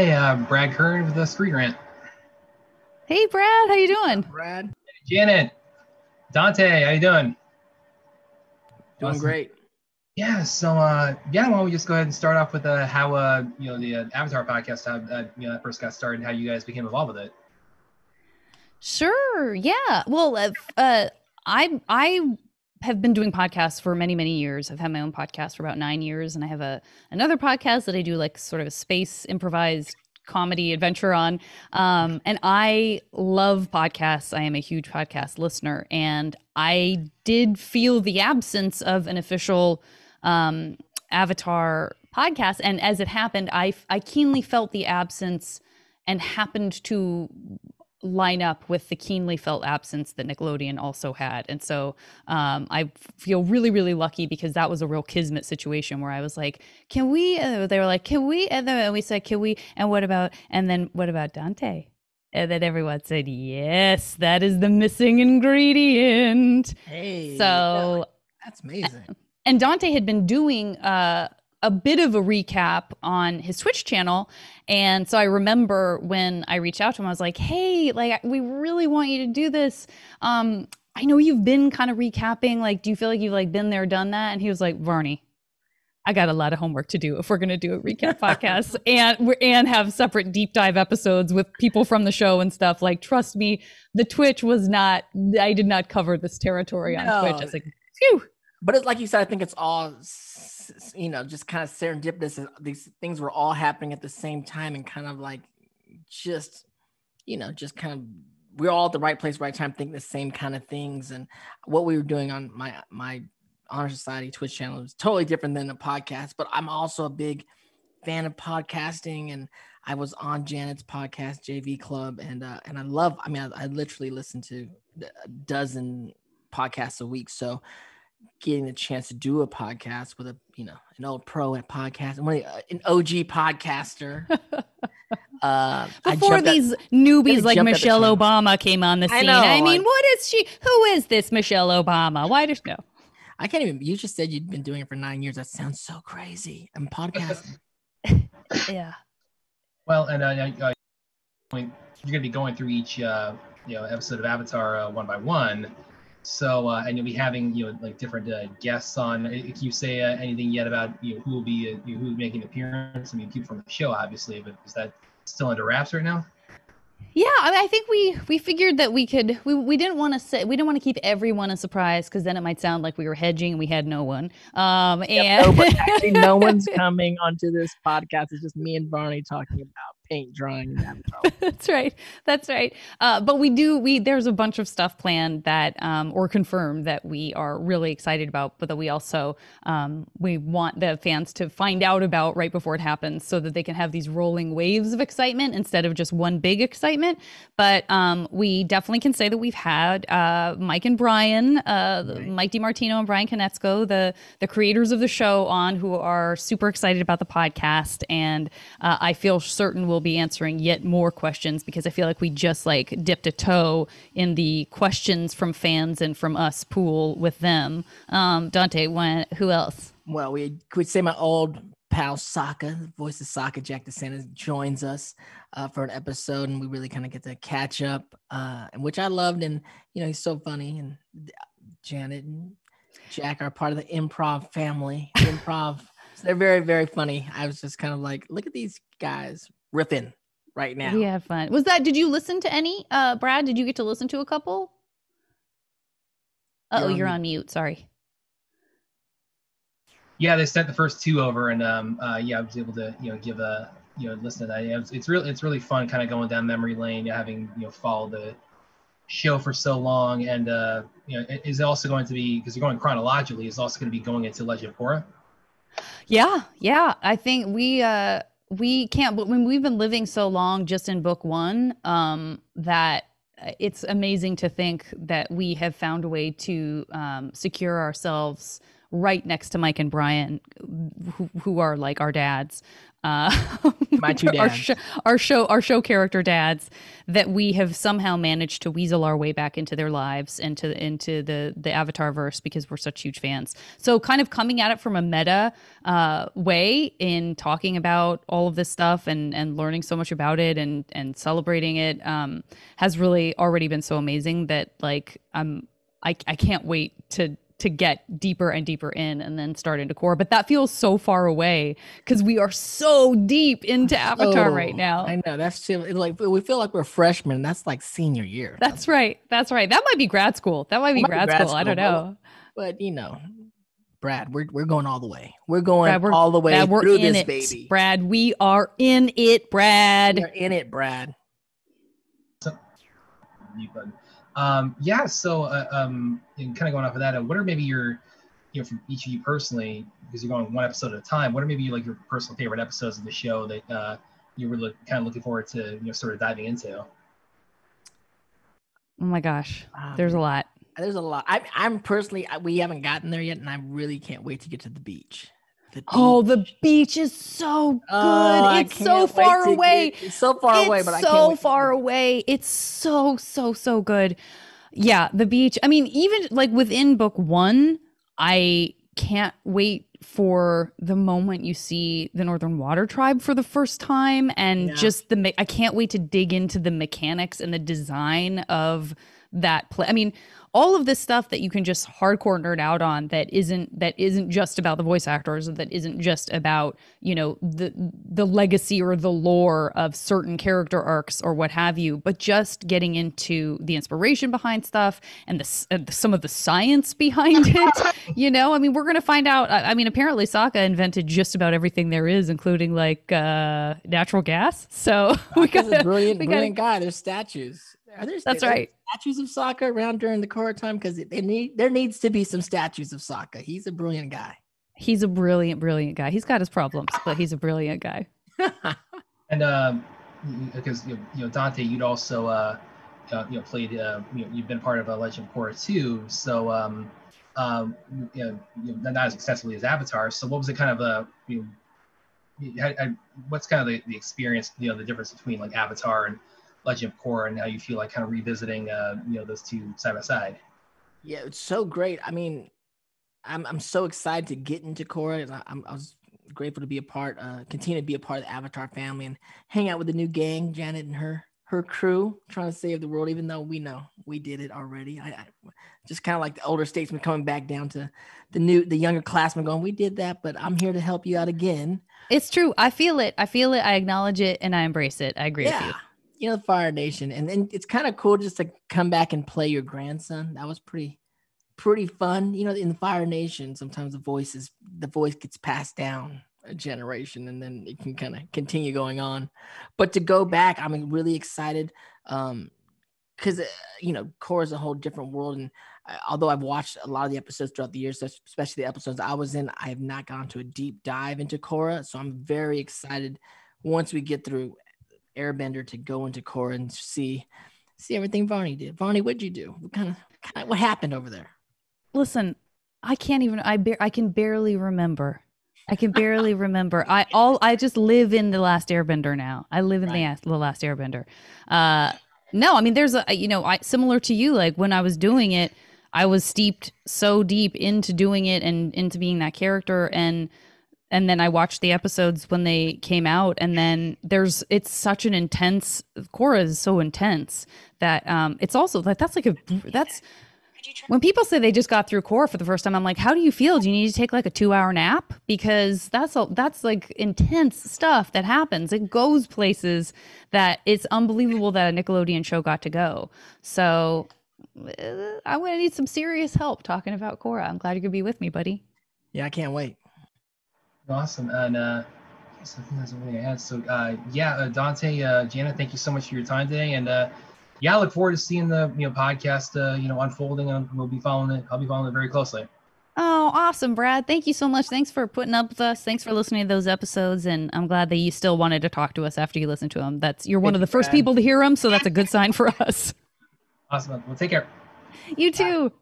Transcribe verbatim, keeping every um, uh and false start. Hi, uh, Brad Kern with the Street Rant. Hey, Brad, how you doing? Brad. Hey, Janet. Dante, how you doing? Doing awesome. Great. Yeah, so uh, yeah, why don't we just go ahead and start off with uh, how uh, you know the uh, Avatar podcast, how uh, you know that first got started, how you guys became involved with it. Sure. Yeah. Well, uh, uh, I I have been doing podcasts for many many years. I've had my own podcast for about nine years, and I have a another podcast that I do like sort of a space improvised comedy adventure on. Um, and I love podcasts. I am a huge podcast listener, and I did feel the absence of an official um, Avatar podcast. And as it happened, I I keenly felt the absence, and happened to line up with the keenly felt absence that Nickelodeon also had. And so um, I feel really, really lucky, because that was a real kismet situation where I was like, can we, uh, they were like, can we, and then we said, can we, and what about, and then what about Dante? And then everyone said, yes, that is the missing ingredient. Hey, so that's amazing. And Dante had been doing uh, a bit of a recap on his Twitch channel. And so I remember when I reached out to him, I was like, hey, like, we really want you to do this. Um, I know you've been kind of recapping, like, do you feel like you've like been there, done that? And he was like, Varney, I got a lot of homework to do if we're going to do a recap podcast and we're, and have separate deep dive episodes with people from the show and stuff. Like, trust me, the Twitch was not, I did not cover this territory on no. Twitch. I was like, phew. But it's like you said, I think it's all, you know, just kind of serendipitous. These things were all happening at the same time, and kind of like just, you know, just kind of, we're all at the right place, right time, thinking the same kind of things. And what we were doing on my, my Honor Society Twitch channel was totally different than the podcast, but I'm also a big fan of podcasting, and I was on Janet's podcast, J V Club. And, uh, and I love, I mean, I, I literally listen to a dozen podcasts a week. So getting the chance to do a podcast with a, you know, an old pro at podcast, an O G podcaster. Uh, Before these at, newbies like Michelle Obama came on the scene. I, know, I mean, I, what is she? Who is this Michelle Obama? Why does no? I can't even. You just said you'd been doing it for nine years. That sounds so crazy. I'm podcasting. Yeah. Well, and uh, you're gonna be going through each uh, you know episode of Avatar uh, one by one. So, uh, and you'll be having, you know, like different uh, guests on. Can you say uh, anything yet about, you know, who will be, uh, you know, who will be making an appearance? I mean, people from the show, obviously, but is that still under wraps right now? Yeah, I, mean, I think we we figured that we could, we, we didn't want to say, we didn't want to keep everyone a surprise, because then it might sound like we were hedging and we had no one. Um, yep, and no, but actually no one's coming onto this podcast. It's just me and Varney talking about paint drawing and Avatar. That's right. That's right. Uh, but we do, we, there's a bunch of stuff planned that, um, or confirmed, that we are really excited about, but that we also, um, we want the fans to find out about right before it happens, so that they can have these rolling waves of excitement instead of just one big excitement. But, um, we definitely can say that we've had, uh, Mike and Brian, uh, right. Mike DiMartino and Brian Konietzko, the, the creators of the show, on, who are super excited about the podcast. And, uh, I feel certain we'll be answering yet more questions, because I feel like we just like dipped a toe in the questions from fans and from us pool with them. Um, Dante, when, who else? Well, we could say my old pal Sokka, voice of Sokka, Jack DeSantis, joins us uh, for an episode, and we really kind of get to catch up, uh, which I loved. And, you know, he's so funny. And Janet and Jack are part of the improv family. Improv. So they're very, very funny. I was just kind of like, look at these guys ripping right now. We have fun. Was that, did you listen to any, uh, Brad, did you get to listen to a couple? Uh oh, you're on, you're on mute. Sorry. Yeah, they sent the first two over, and um, uh, yeah, I was able to, you know, give a, you know, listen to that. Yeah, it's, it's really, it's really fun kind of going down memory lane, having, you know, followed the show for so long. And, uh, you know, it is also going to be, because you're going chronologically, it's also going to be going into Legend of Korra. Yeah. Yeah. I think we, uh, we can't, but when we've been living so long just in book one, um, that it's amazing to think that we have found a way to um, secure ourselves right next to Mike and Brian, who, who are like our dads, Uh, My two dads. Our, sh- our show, our show character dads that we have somehow managed to weasel our way back into their lives and to into the the Avatar verse because we're such huge fans. So kind of coming at it from a meta uh, way in talking about all of this stuff and and learning so much about it and and celebrating it um, has really already been so amazing that like I'm I I can't wait to. to get deeper and deeper in and then start into Korra. But that feels so far away because we are so deep into Avatar oh, right now. I know, that's like, we feel like we're freshmen. That's like senior year. That's right, that's right. That might be grad school. That might be, might grad, be grad school. school, I don't know. But, but you know, Brad, we're we're going all the way. We're going Brad, we're, all the way Brad, we're through in this, it, baby. Brad, we are in it, Brad. We're in it, Brad. So, Um, yeah, so uh, um, and kind of going off of that, uh, what are maybe your, you know, from each of you personally, because you're going one episode at a time, what are maybe like your personal favorite episodes of the show that uh, you were look, kind of looking forward to, you know, sort of diving into? Oh my gosh, um, there's a lot. There's a lot. I, I'm personally, I, we haven't gotten there yet, and I really can't wait to get to the beach. The oh, the beach is so good. Oh, it's so far away. It's so far it's away, but I can't so far away. It's so, so, so good. Yeah, the beach. I mean, even like within book one, I can't wait for the moment you see the Northern Water Tribe for the first time. And yeah. just the, me- I can't wait to dig into the mechanics and the design of that play. I mean, all of this stuff that you can just hardcore nerd out on that isn't that isn't just about the voice actors, that isn't just about, you know, the the legacy or the lore of certain character arcs or what have you, but just getting into the inspiration behind stuff and the, uh, some of the science behind it. You know, I mean, we're going to find out. I, I mean, apparently Sokka invented just about everything there is, including like uh, natural gas. So we got a brilliant, we gotta, brilliant guy. There's statues. Are there, That's are right. Statues of Sokka around during the Korra time? Because need, there needs to be some statues of Sokka. He's a brilliant guy. He's a brilliant, brilliant guy. He's got his problems, but he's a brilliant guy. And um, because you know, Dante, you'd also uh, uh, you know played uh, you know, you've been part of a Legend of Korra too. So um, um, you know, you know, not as extensively as Avatar. So what was it kind of a you know, I, I, what's kind of the, the experience? You know, the difference between like Avatar and Legend of Korra, and how you feel like kind of revisiting, uh, you know, those two side by side. Yeah, it's so great. I mean, I'm I'm so excited to get into Korra. I, I'm I was grateful to be a part, uh, continue to be a part of the Avatar family, and hang out with the new gang, Janet and her her crew, trying to save the world. Even though we know we did it already, I, I just kind of like the older statesmen coming back down to the new, the younger classmen, going, "We did that, but I'm here to help you out again." It's true. I feel it. I feel it. I acknowledge it, and I embrace it. I agree yeah. with you. You know, Fire Nation, and then it's kind of cool just to come back and play your grandson. That was pretty, pretty fun. You know, in the Fire Nation, sometimes the voice is the voice gets passed down a generation, and then it can kind of continue going on. But to go back, I'm really excited um, because uh, you know, Korra is a whole different world. And uh, although I've watched a lot of the episodes throughout the years, especially the episodes I was in, I have not gone to a deep dive into Korra. So I'm very excited once we get through Airbender to go into Korra and see see everything Varney did. Varney, what'd you do? What kind of, kind of what happened over there? Listen, I can't even. I ba- I can barely remember. I can barely remember. I all I just live in the Last Airbender now. I live in right. the, the Last Airbender. Uh, no, I mean, there's a you know, I, similar to you. Like when I was doing it, I was steeped so deep into doing it and into being that character and. And then I watched the episodes when they came out, and then there's it's such an intense Korra is so intense that um, it's also like that's like a that's when people say they just got through Korra for the first time. I'm like, how do you feel? Do you need to take like a two hour nap? Because that's all that's like intense stuff that happens. It goes places that it's unbelievable that a Nickelodeon show got to go. So I'm gonna need some serious help talking about Korra. I'm glad you could be with me, buddy. Yeah, I can't wait. Awesome. And uh, I think that's everything I had. So, uh, yeah, uh, Dante, uh, Janet, thank you so much for your time today. And uh, yeah, I look forward to seeing the you know podcast uh, you know unfolding. And we'll be following it. I'll be following it very closely. Oh, awesome, Brad. Thank you so much. Thanks for putting up with us. Thanks for listening to those episodes. And I'm glad that you still wanted to talk to us after you listened to them. That's you're one thank of the you, first Brad. People to hear them. So that's a good sign for us. Awesome. Well, take care. You too. Bye.